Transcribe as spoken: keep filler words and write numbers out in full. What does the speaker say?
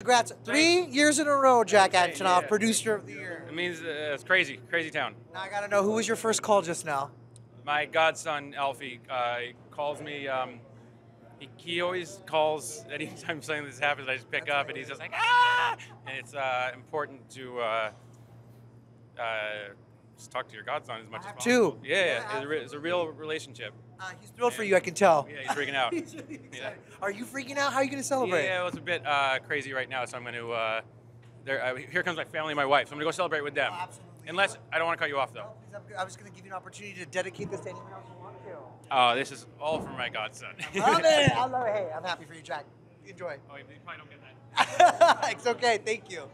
Congrats. Three years in a row, Jack Antonoff, yeah. Producer of the Year. It means uh, it's crazy, crazy town. Now I got to know, who was your first call just now? My godson, Alfie, uh, he calls me. Um, he, he always calls anytime something like this happens, I just pick That's up, right. And he's just like, ah! And it's uh, important to uh, uh, just talk to your godson as much as possible. Too. Yeah, yeah, it's, a it's a real relationship. Uh, he's thrilled yeah. for you, I can tell. Yeah, he's freaking out. he's really yeah. Are you freaking out? How are you going to celebrate? Yeah, yeah, well, it's a bit uh, crazy right now, so I'm going to, uh, uh, here comes my family and my wife, so I'm going to go celebrate with them. Oh, absolutely. Unless, sure. I don't want to cut you off, though. No, please, I'm just going to give you an opportunity to dedicate this to anyone else you want to. Oh, this is all for my godson. I love it. I love it. Hey, I'm happy for you, Jack. Enjoy. Oh, you probably don't get that. It's okay. Thank you.